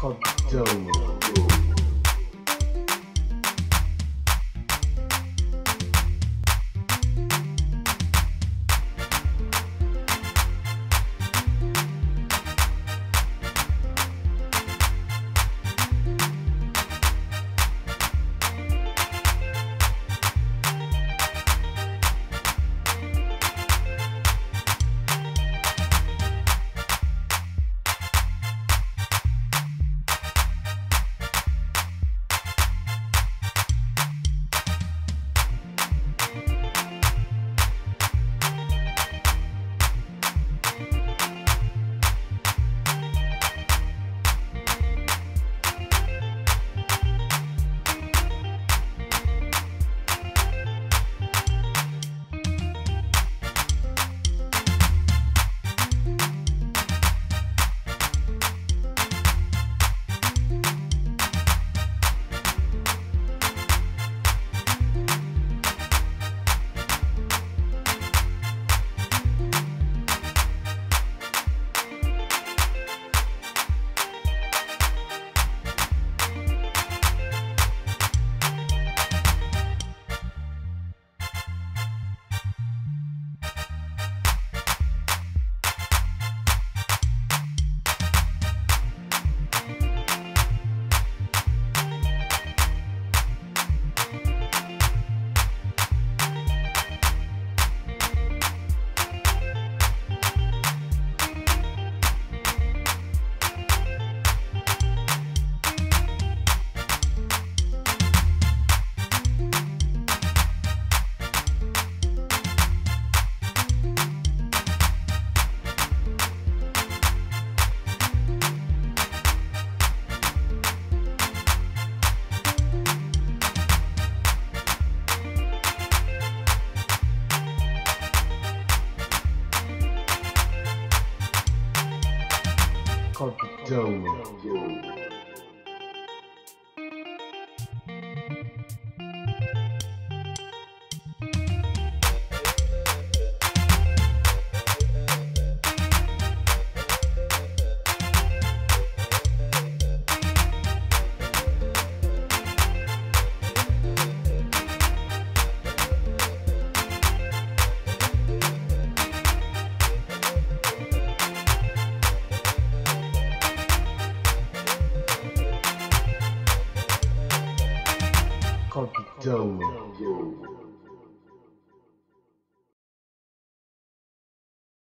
called Joe. Joe. Joe.